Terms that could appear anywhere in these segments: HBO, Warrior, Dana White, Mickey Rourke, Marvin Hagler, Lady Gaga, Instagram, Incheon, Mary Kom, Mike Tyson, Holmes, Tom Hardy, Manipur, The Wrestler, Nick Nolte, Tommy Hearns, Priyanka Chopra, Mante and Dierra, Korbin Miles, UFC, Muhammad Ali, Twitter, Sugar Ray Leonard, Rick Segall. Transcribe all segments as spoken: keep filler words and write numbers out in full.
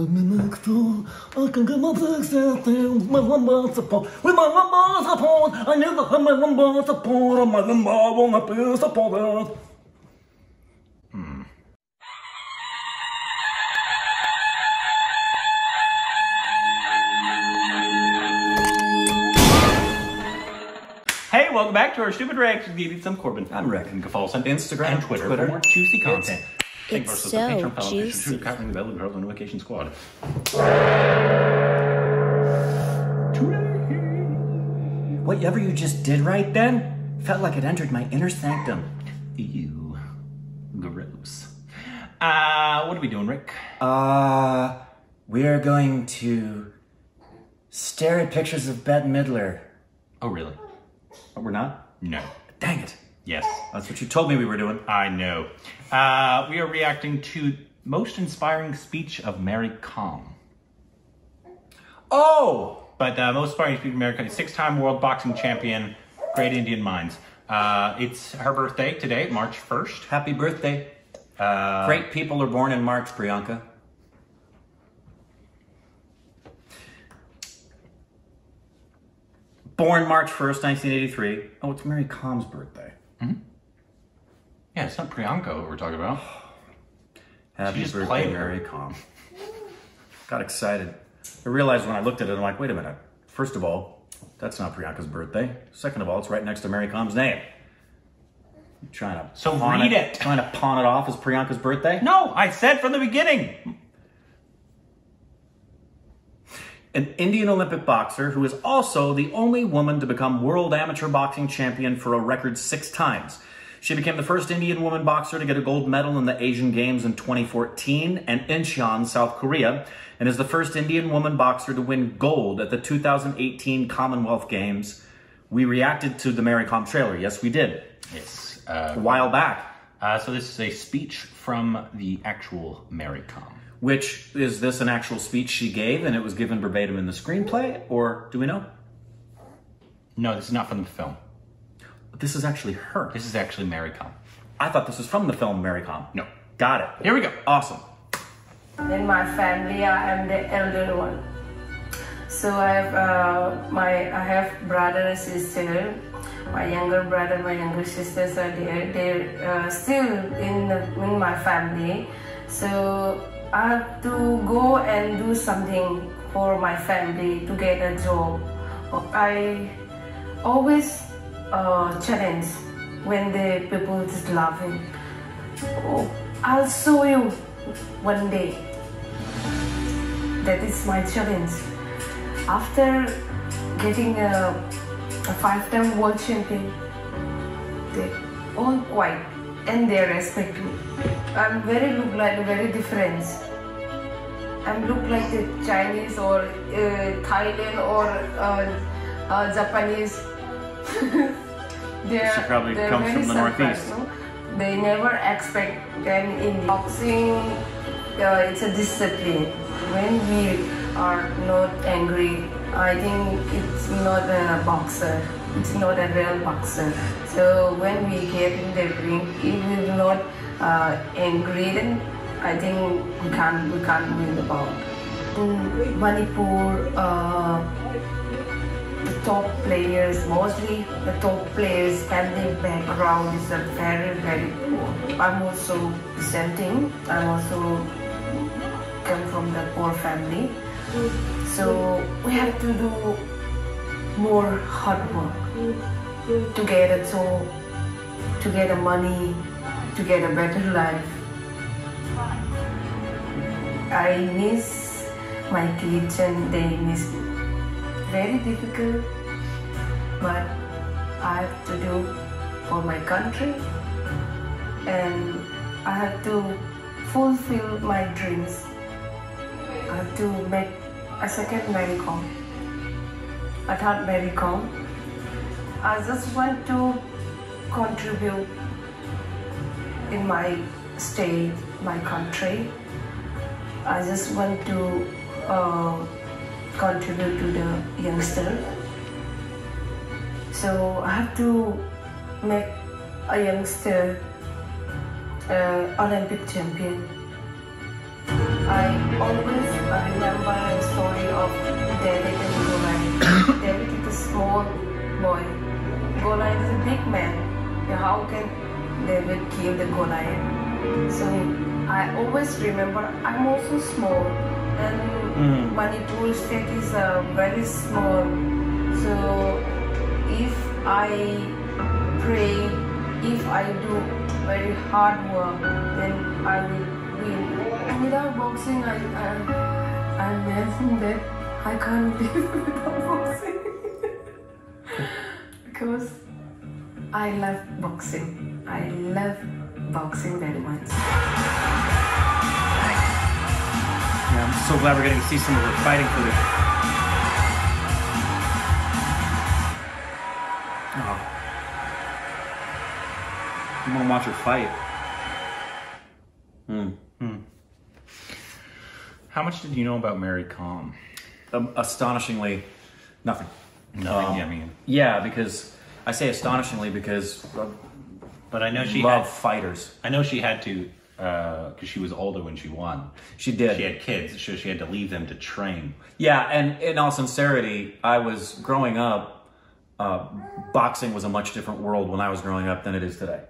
I can get my legs out there with my lumbar support. With my lumbar support, I never had my lumbar support. My lumbar will not be supported. Hmm. Hey, welcome back to our stupid reactions. Give you some Corbin. I'm Rick. You can follow us on Instagram and Twitter, Twitter. for more juicy content. It's It's so juicy. Covering the bell and the notification squad. Whatever you just did right then felt like it entered my inner sanctum. Ew, gross. Uh, what are we doing, Rick? Uh, we are going to stare at pictures of Bette Midler. Oh, really? But we're not? No. Dang it. Yes. That's what you told me we were doing. I know. Uh, we are reacting to most inspiring speech of Mary Kom. Oh! But uh, most inspiring speech of Mary Kom, six-time world boxing champion, great Indian minds. Uh, it's her birthday today, March first. Happy birthday. Uh, great people are born in March, Priyanka. Born March first, nineteen eighty-three. Oh, it's Mary Kom's birthday. Mm-hmm. Yeah, it's not Priyanka what we're talking about. Happy birthday, played. Mary Kom. Got excited. I realized when I looked at it, I'm like, wait a minute. First of all, that's not Priyanka's birthday. Second of all, it's right next to Mary Kom's name. You're trying to so pawn read it, it. Trying to pawn it off as Priyanka's birthday? No, I said from the beginning. An Indian Olympic boxer who is also the only woman to become world amateur boxing champion for a record six times. She became the first Indian woman boxer to get a gold medal in the Asian Games in twenty fourteen and Incheon, South Korea, and is the first Indian woman boxer to win gold at the two thousand eighteen Commonwealth Games. We reacted to the Mary Kom trailer. Yes, we did. Yes. Uh, a while back. Uh, so this is a speech from the actual Mary Kom. Which, is this an actual speech she gave and it was given verbatim in the screenplay, or do we know? No, this is not from the film. But this is actually her. This is actually Mary Kom. I thought this was from the film Mary Kom. No. Got it. Here we go. Awesome. In my family, I am the elder one. So I have, uh, my, I have brother and sister. My younger brother, my younger sisters are there. They're uh, still in, the, in my family. So I have to go and do something for my family to get a job. I always uh, challenge when the people just laughing. Oh, I'll show you one day. That is my challenge. After getting a, a five-time world champion, they all quiet and they respect me. I'm very look like very different. I'm look like the Chinese or uh, Thailand or uh, uh, Japanese. They're, she probably they're comes very from the Northeast. No? They never expect them in boxing. Uh, it's a discipline. When we are not angry, I think it's not a boxer. It's not a real boxer. So when we get in the ring, it will not. Uh, angry, then I think we can't we can't win the bout. In Manipur, uh, the top players, mostly the top players, family background is a very very poor. I'm also the same thing. I'm also come from the poor family, so we have to do more hard work to get a job, to get the money. To get a better life. I miss my kids and they miss me. Very difficult, but I have to do for my country and I have to fulfill my dreams. I have to make a second Mary Kom, a third Mary Kom. I just want to contribute in my state, my country. I just want to uh, contribute to the youngster. So I have to make a youngster uh, Olympic champion. I always I boy. Goliath is a big man. How can they will kill the Goliath? So I always remember I'm also small, and mm. Manipur state is uh, very small. So if I pray, if I do very hard work, then I will win. Without boxing, I, I I'm mentioning that I can't live without boxing. Because I love boxing. I love boxing very much. Yeah, I'm so glad we're getting to see some of her fighting footage. Oh. I'm gonna watch her fight. Hmm. Hmm. How much did you know about Mary Kom? Um, astonishingly, nothing. Nothing. Um, yeah, I mean, yeah, because. I say astonishingly because, but I know she loved had, fighters. I know she had to because uh, she was older when she won. She did. She had kids, so she had to leave them to train. Yeah, and in all sincerity, I was growing up. Uh, boxing was a much different world when I was growing up than it is today.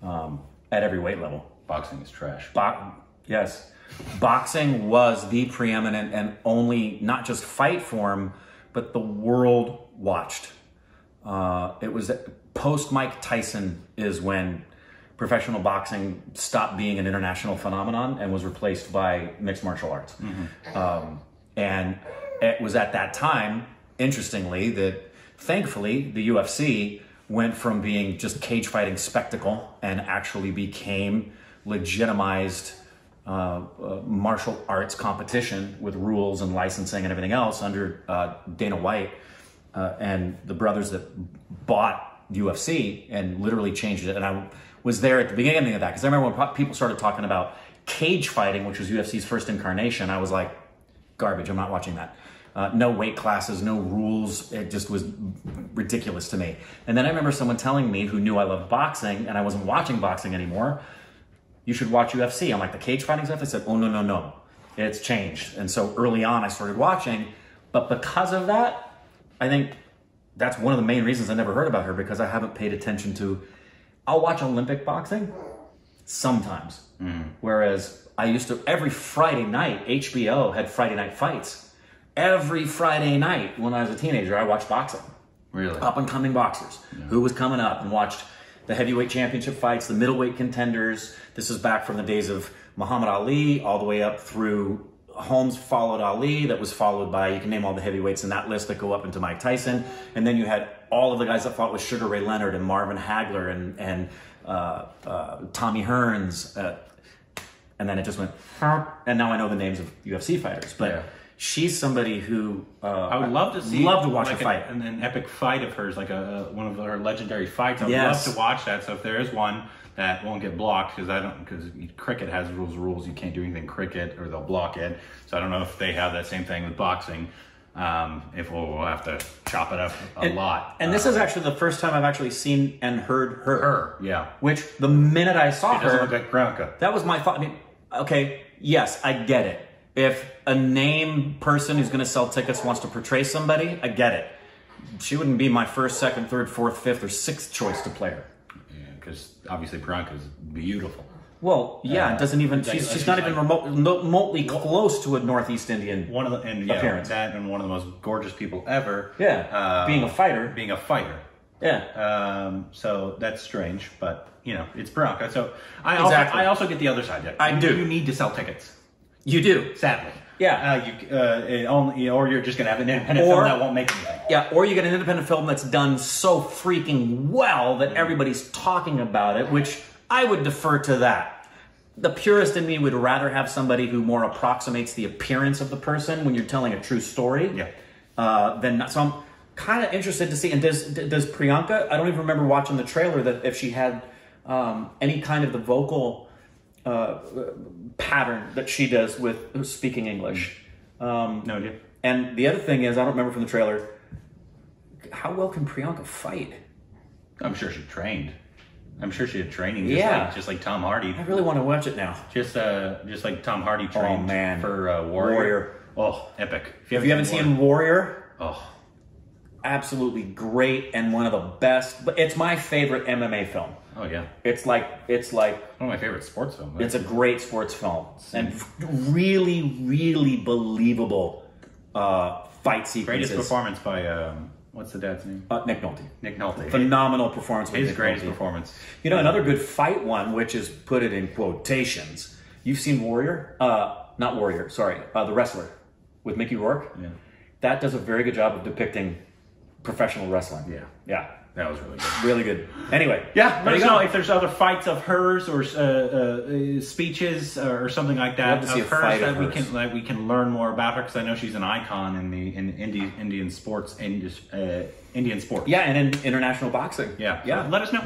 Um, at every weight level, boxing is trash. Bo yes, boxing was the preeminent and only not just fight form, but the world watched. Uh, it was post Mike Tyson is when professional boxing stopped being an international phenomenon and was replaced by mixed martial arts. Mm-hmm. um, and it was at that time, interestingly, that thankfully the U F C went from being just cage fighting spectacle and actually became legitimized uh, uh, martial arts competition with rules and licensing and everything else under uh, Dana White. Uh, and the brothers that bought U F C and literally changed it. And I was there at the beginning of that because I remember when people started talking about cage fighting, which was U F C's first incarnation, I was like, garbage, I'm not watching that. Uh, no weight classes, no rules. It just was ridiculous to me. And then I remember someone telling me who knew I loved boxing and I wasn't watching boxing anymore, you should watch U F C. I'm like, the cage fighting stuff? They said, oh, no, no, no. It's changed. And so early on, I started watching. But because of that, I think that's one of the main reasons I never heard about her because I haven't paid attention to, I'll watch Olympic boxing sometimes. Mm. Whereas I used to, every Friday night, H B O had Friday night fights. Every Friday night when I was a teenager, I watched boxing. Really? Up and coming boxers. Yeah. Who was coming up and watched the heavyweight championship fights, the middleweight contenders. This is back from the days of Muhammad Ali all the way up through Holmes followed Ali, that was followed by, you can name all the heavyweights in that list that go up into Mike Tyson. And then you had all of the guys that fought with Sugar Ray Leonard and Marvin Hagler and, and uh, uh, Tommy Hearns. Uh, and then it just went, and now I know the names of U F C fighters. But yeah. She's somebody who uh, I would love to see. Love to watch like a fight. An, an epic fight of hers, like a, one of her legendary fights. I would yes. love to watch that. So if there is one that won't get blocked, because I don't, because cricket has rules, rules. You can't do anything cricket, or they'll block it. So I don't know if they have that same thing with boxing. Um, if we'll, we'll have to chop it up a and, lot. And uh, this is actually the first time I've actually seen and heard her. Her, yeah. Which the minute I saw she her, look like Priyanka. That was my thought. I mean, okay, yes, I get it. If a named person who's going to sell tickets wants to portray somebody, I get it. She wouldn't be my first, second, third, fourth, fifth, or sixth choice to play her. Yeah, because obviously Priyanka is beautiful. Well, yeah, uh, it doesn't even. She's, she's, she's not like, even remote, remotely close to a Northeast Indian. One of the and yeah, appearance. That and one of the most gorgeous people ever. Yeah, uh, being a fighter. Being a fighter. Yeah. Um, so that's strange, but you know it's Priyanka. So I exactly. also I also get the other side. I you, do. You need to sell tickets. You do, sadly. Yeah. Uh, you, uh, it only, or you're just going to have an independent or, film that won't make anything. Yeah, or you get an independent film that's done so freaking well that everybody's talking about it, which I would defer to that. The purist in me would rather have somebody who more approximates the appearance of the person when you're telling a true story. Yeah. Uh, than not. So I'm kind of interested to see. And does, does Priyanka, I don't even remember watching the trailer, that if she had um, any kind of the vocal... Uh, pattern that she does with speaking English. Um, no idea. And the other thing is, I don't remember from the trailer, how well can Priyanka fight? I'm sure she trained. I'm sure she had training. Just yeah. Like, just like Tom Hardy. I really want to watch it now. Just uh, just like Tom Hardy trained oh, man. for uh, Warrior. Warrior. Oh, epic. If you haven't, if you haven't seen Warrior, oh. absolutely great and one of the best. But it's my favorite M M A film. Oh yeah, it's like it's like one of my favorite sports films. Right? It's a great sports film and really, really believable uh, fight sequences. Greatest performance by um, what's the dad's name? Uh, Nick Nolte. Nick Nolte. Phenomenal performance. His greatest performance. You know, another good fight one, which is put it in quotations. You've seen Warrior, uh, not Warrior, sorry, uh, The Wrestler with Mickey Rourke. Yeah, that does a very good job of depicting professional wrestling. Yeah, yeah. That was really good. Really good. Anyway. Yeah. Let us know if there's other fights of hers or uh, uh, speeches or something like that of hers that we can like we can learn more about her, because I know she's an icon in the in Indian Indian sports Indian, uh, Indian sports. Yeah, and in international boxing. Yeah. Yeah. Let us know.